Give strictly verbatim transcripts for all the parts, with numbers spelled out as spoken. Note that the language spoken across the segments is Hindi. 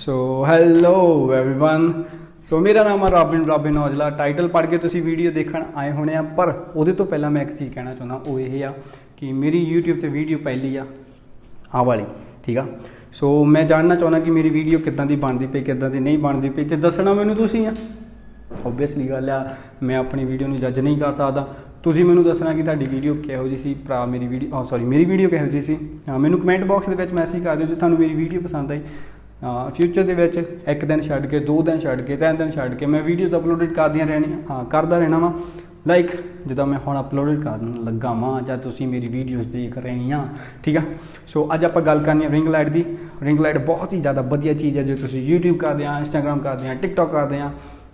सो हैलो एवरीवन, सो मेरा नाम है रॉबिन रॉबिन औजला। टाइटल पढ़ के तुसी वीडियो देखण आए होने आ, पर उहदे तो पहला मैं एक चीज़ कहना चाहुंदा, वो ये आ कि मेरी यूट्यूब ते वीडियो पहली आ आ वाली, ठीक आ। सो मैं जानना चाहुंदा कि मेरी वीडियो किद्दां दी बनदी पई, किद्दां दी नहीं बनदी पई, ते दस्सना मैनूं तुसीं आ। ओबवियसली गल आ, मैं अपनी वीडियो नूं जज नहीं कर सकदा। तुसीं मैनूं दस्सना कि तुहाडी वीडियो किहो जी सी भरा, मेरी वीडियो सॉरी मेरी वीडियो किहो जी सी। मैनूं कमेंट बॉक्स दे विच मैसेज कर दिओ जे तुहानूं मेरी वीडियो पसंद आई। फ्यूचर दे विच एक दिन छड्ड के, दो दिन छड्ड के, तीन दिन छड्ड के मैं वीडियोज़ अपलोड करदियां रहणीआं, हां करदा रहणा वा। लाइक जिदा मैं हुण अपलोड करन लगा वा जां तुसीं मेरी वीडियोज़ देख रहे आ, ठीक आ। सो अज आपां गल करनी है रिंग लाइट दी। रिंग लाइट बहुत ही ज़्यादा वधिया चीज़ है जो तुसीं यूट्यूब करदे आ, इंस्टाग्राम करदे आ, टिकटॉक करदे आ,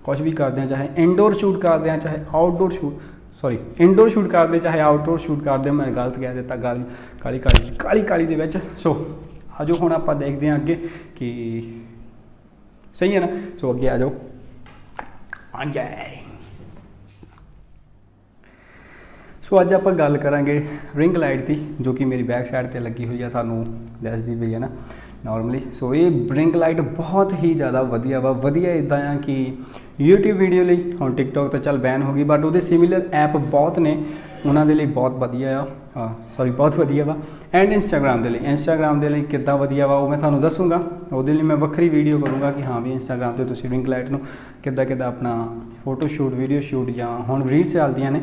कुछ भी करदे आ, चाहे इनडोर शूट करदे आ, चाहे outdoor shoot sorry indoor shoot करते, चाहे आउटडोर शूट करते। मैं गलत कह दिता, गाली काली काली काली काली दे विच। सो आ जाओ हुण आपां देखदे आं अगे कि सही है ना। सो अगे आ जाओ। हां जी, सो अज आपां गल करांगे रिंग लाइट की, जो कि मेरी बैक साइड पर लगी हुई है, तुहानूं दस्सदी पई है ना नॉर्मली। सो ये रिंग लाइट बहुत ही ज़्यादा वधिया वा। वधिया इदा आ कि यूट्यूब वीडियो लिए, हम टिकटॉक तो चल बैन हो गई, बट वो सिमिलर ऐप बहुत ने उन्होंने लिए बहुत वधिया आ सॉरी बहुत वधिया वा। एंड इंस्टाग्राम के लिए, इंस्टाग्राम के लिए कितना वधिया वा वो मैं थानू दसूँगा। वो मैं वक्री वीडियो करूँगा कि हाँ भी इंस्टाग्राम से तुसीं रिंग लाइट नूं किद्दां किद्दां अपना फोटो शूट, वीडियो शूट या हुण रील्स चलदियां ने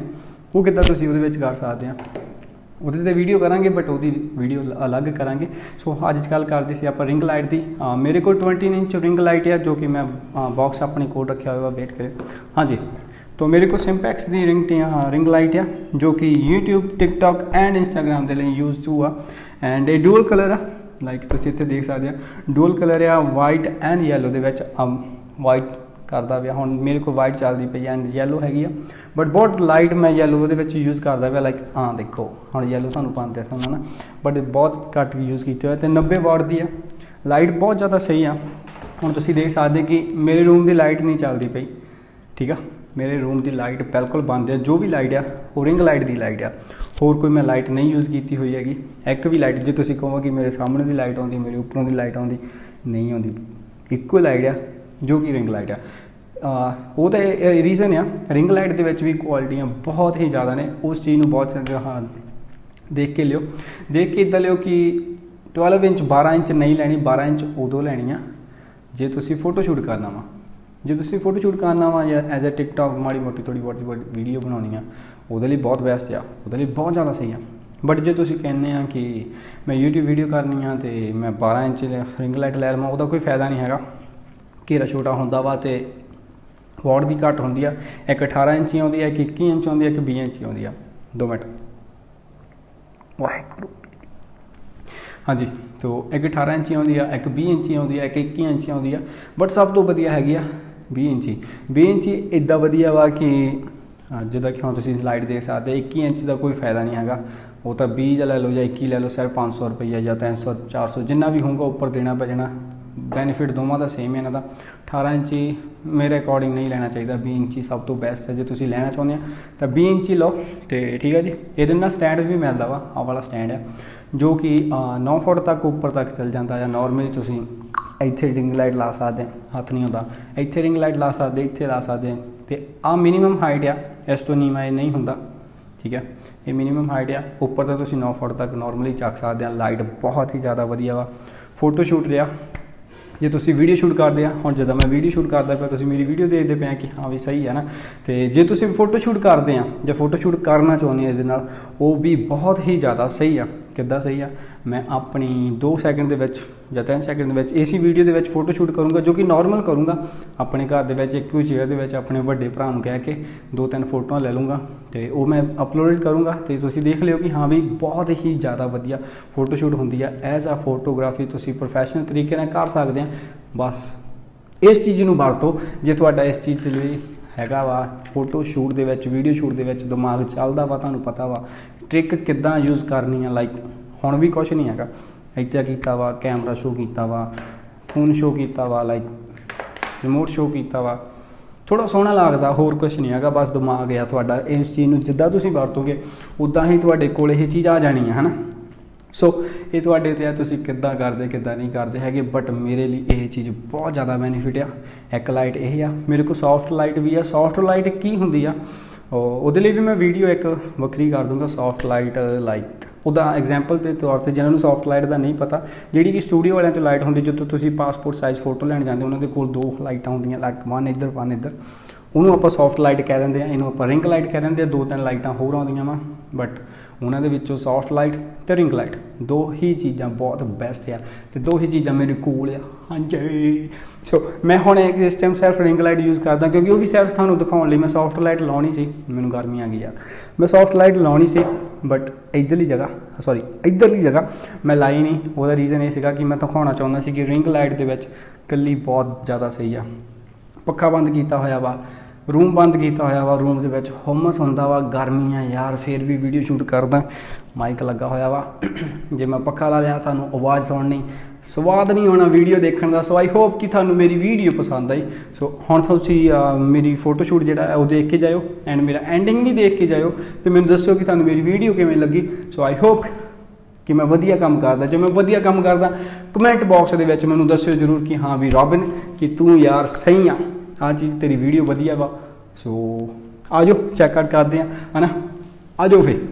वो किद्दां तुसीं उहदे विच कर सकदे आ। उधर तो वीडियो करांगे, बट वो वीडियो अलग करांगे। सो आज गल करते सी आप रिंग लाइट की। मेरे को ट्वेंटी इंच रिंग लाइट है जो कि मैं बॉक्स अपने कोल रखा हुआ वेट करे। हाँ जी, तो मेरे को सिम्पैक्स की रिंग रिंग लाइट है जो कि यूट्यूब, टिकटॉक एंड इंस्टाग्राम के लिए यूज टू आ। एंड ये डुअल कलर आ, लाइक तुसीं इत्थे देख सकते हो डुअल कलर आ, वाइट एंड येलो दे विच। वाइट करता पाया हूँ, मेरे को वाइट चलती पई है एंड येलो हैगी, बट बहुत लाइट मैं येलो वो यूज़ करता पाया। लाइक हाँ देखो हम येलो सूँ पाते समय ना, बट बहुत घट यूज़ किया। तो नब्बे वाट की है लाइट, बहुत ज़्यादा सही है। हम तुम देख सकते कि मेरे रूम की लाइट नहीं चलती पई, ठीक है। मेरे रूम की लाइट बिल्कुल बंद है, जो भी लाइट आ वो रिंग लाइट की लाइट आ, होर कोई मैं लाइट नहीं यूज़ की हुई हैगी। एक भी लाइट जो तुम कहो कि मेरे सामने की लाइट आती, मेरे उपरों की लाइट आती, नहीं आती। एको लाइट आ जो कि रिंग लाइट आ। वो तो रीज़न आ रिंग लाइट के भी क्वालिटियाँ बहुत ही ज़्यादा ने, उस चीज़ में बहुत हाँ देख के लियो। देख के इदा लियो कि ट्वेल्व इंच बारह इंच नहीं लैनी, बारह इंच उदों लैनी आ जे तुसीं फोटो शूट करना वा। जो तुसीं फोटो शूट करना वा या एज ए टिकटॉक माड़ी मोटी थोड़ी बहुत वीडियो बनानी आ, उहदे लई बहुत बेस्ट आ, उहदे लई बहुत ज़्यादा सही आ। बट जो तुसीं कहने आ कि मैं यूट्यूब वीडियो करनी आ ते मैं बारह इंच रिंग लाइट लै लवां, उहदा कोई फायदा नहीं हैगा। घेरा छोटा होंदा वा ते वाट की घट होंदी आ। एक अठारह इंच आउंदी है, एक इक्की इंच आउंदी है, एक बीस इंच आउंदी आ। दो मिनट वाहेगुरू। हाँ जी, तो एक अठारह इंच आउंदी आ, एक बीस इंच आउंदी आ, एक इक्की इंच आउंदी आ, बट सब तो वधिया हैगी आ बीस इंची। बीस इंची इदा वधिया वा कि जिदा कि हम तुसीं लाइट देख सकते। इक्की इंच का कोई फायदा नहीं हैगा, वो तो बीस लै लो या इक्की लै लो, सिर्फ पाँच सौ रुपया या तीन सौ चार सौ जिन्ना भी होगा उपर देना पै जाना। बेनीफिट दोवों का सेम है ना। अठारह इंची मेरे अकॉर्डिंग नहीं लेना चाहिए, बीस इंची सब तो बैस्ट है। जो तुम लेना चाहते हो तो बीस इंची लो तो ठीक है जी। ये ना स्टैंड भी मिलता वा, आ वाला स्टैंड है जो कि नौ फुट तक उपर तक चल जाता है। नॉर्मली तुम इतने रिंग लाइट ला सकते, हथ नहीं होता, इतने रिंग लाइट ला सकते, इतने ला सकते। तो आ मिनीमम हाइट आ, इस तो नीवा ये नहीं होंगे, ठीक है। ये मिनीमम हाइट आ, उपर तो तुम नौ फुट तक नॉर्मली चक सकते हो। लाइट बहुत ही ज़्यादा वधिया वा। फोटो शूट रहा जे तुसीं वीडियो शूट करते हैं, हुण जदों मैं वीडियो शूट करता पाया तुसीं मेरी वीडियो देखते पे कि हाँ भी सही है ना। तो जे तुसीं फोटो शूट करते हैं जो फोटो शूट करना चाहते हैं, ये नाल वो भी बहुत ही ज़्यादा सही है। किद्दां सही आ, मैं अपनी दो सैकेंड के विच या तीन सैकेंड के विच इसी वीडियो के विच फोटो शूट करूँगा, जो कि नॉर्मल करूँगा अपने घर के विच, एक ही चेयर के विच अपने वड्डे भरा नूं कह के दो तीन फोटो ले लूँगा तो वो मैं अपलोड करूँगा। तो तुसीं देख लियो कि हाँ भी बहुत ही ज़्यादा वधिया फोटो शूट होंदी आ। एज आ फोटोग्राफी तुसीं प्रोफैशनल तरीके नाल कर सकदे आ। बस इस चीज़ नूं वरतो जे तुहाडा इस चीज़ लई हैगा वा। फोटो शूट दे विच, वीडियो शूट दे विच दिमाग चलदा वा, तुहानूं पता वा ट्रिक किद्दां यूज़ करनी है। लाइक हुण भी कुछ नहीं हैगा, इत्थे कीता वा कैमरा शो कीता वा, फोन शो कीता वा, लाइक रिमोट शो कीता वा, थोड़ा सोहना लगदा, होर कुछ नहीं हैगा। बस दिमाग आ तुहाडा। इस चीज़ नूं जिद्दां तुसीं वरतोगे उद्दां ही तुहाडे कोल ये चीज़ आ जानी है, है ना। सो ये तुहाडे ते आ तुसीं किद्दां करदे किद्दां नहीं करदे हैगे। बट मेरे लिए ये चीज़ बहुत ज़्यादा बेनीफिट आ। एक लाइट यही आ मेरे को, सॉफ्ट लाइट भी आ। सॉफ्ट लाइट की हुंदी आ उहदे लई भी मैं वीडियो एक वक्री कर दूंगा। सॉफ्ट लाइट लाइक उदा एग्जाम्पल के तौर पर जिन्होंने सॉफ्ट लाइट का नहीं पता, जी कि स्टूडियो वाले तो लाइट होंगी, जो तो तुम पासपोर्ट साइज़ फोटो लैन जाते उन्होंने कोल दो लाइटा होंगे, लाइक वन इधर वन इधर, उन्होंने आप सॉफ्ट लाइट कह देंगे, इनू आप रिंग लाइट कह देंगे। दो तीन लाइटा होर आदि वा, बट उन्होंने सॉफ्ट लाइट तो रिंग लाइट दो ही चीज़ा बहुत बेस्ट है, तो दो ही चीज़ा मेरे कोल आ। हाँ जी, सो मैं हूँ एक इस टाइम सिर्फ रिंग लाइट यूज़ करता क्योंकि वह भी सिर्फ थानू दिखाने, मैं सॉफ्ट लाइट लानी सी, मैं गर्मी आ गई यार, मैं सॉफ्ट लाइट लानी सी बट इधरली जगह सॉरी इधरली जगह मैं लाई नहीं। वो रीज़न ये कि मैं दिखाना चाहता सी कि रिंग लाइट के कली बहुत ज़्यादा सही आ। पक्खा बंद किया होया वा, रूम बंद किया होया वा, रूम के होमस होंदा वा, गर्मी है यार, फिर भी वीडियो शूट करदा, माइक लगा होया वा, जे मैं पक्खा ला लिया थानू आवाज़ सुननी, स्वाद नहीं होना वीडियो देखने का। सो आई होप कि थानू मेरी वीडियो पसंद आई। सो हुण तुसीं मेरी फोटोशूट जिहड़ा है ओह देख के जाओ, एंड मेरा एंडिंग भी देख के जाओ, तो मैनूं दस्सो कि थानू मेरी वीडियो किवें लगी। सो आई होप कि मैं वधिया काम करदा, जो मैं वधिया काम करदा कमेंट बॉक्स दे विच मैनूं दस्सियो जरूर कि हाँ भी रॉबिन कि तू यार सही आ, आ चीज़ तेरी वीडियो वधिया वा। सो आ जाओ चैक आउट करदे आ, है ना, आ जाओ फिर।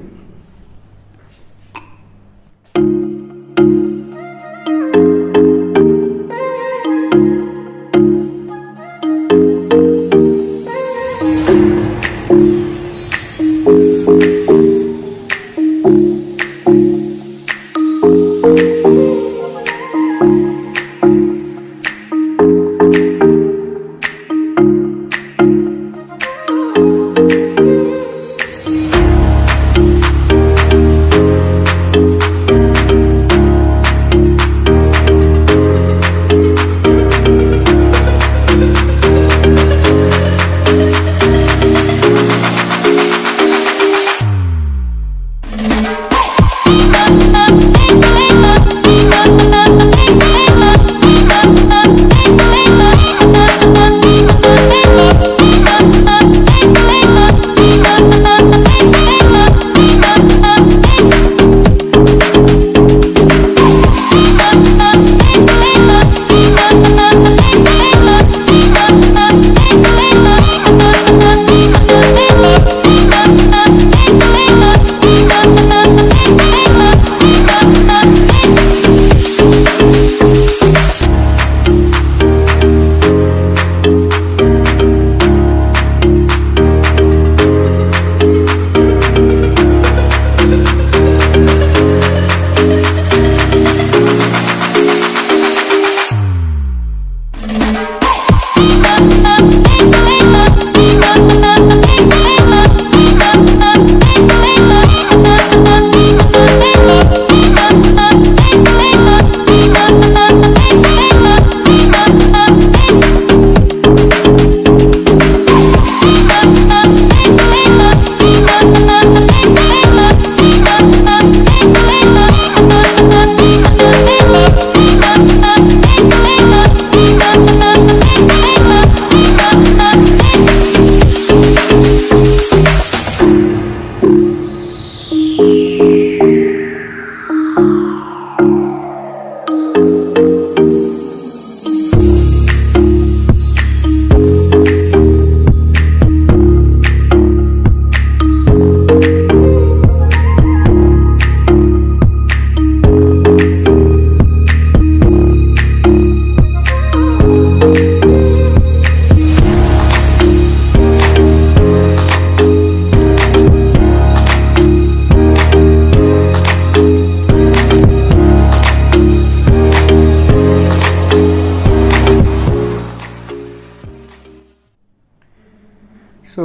सो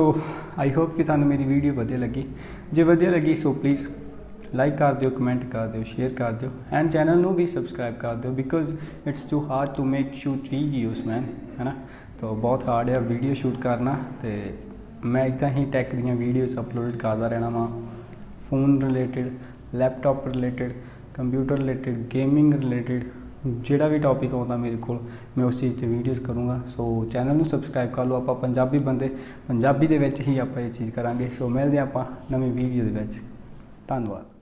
आई होप कि थानू मेरी वीडियो वधिया लगी, जो वधिया लगी सो प्लीज़ लाइक कर दियो, कमेंट कर दियो, शेयर कर दियो, एंड चैनल नू भी सब्सक्राइब कर दियो, because it's too hard to make shoot videos man, है ना। तो बहुत हार्ड है वीडियो शूट करना, तो मैं इदा ही टैक दियाँ वीडियोज़ अपलोड करता रहना वहाँ, phone related, laptop related, computer related, gaming related, जोड़ा भी टॉपिक आता मेरे को मैं उस चीज़ पर वीडियोज़ करूँगा। सो चैनल में सबसक्राइब कर लो, आप पंजाबी बंदे पंजाबी दे ही आप चीज़ करा। सो मिलते आप नवी वीडियो के, धन्यवाद।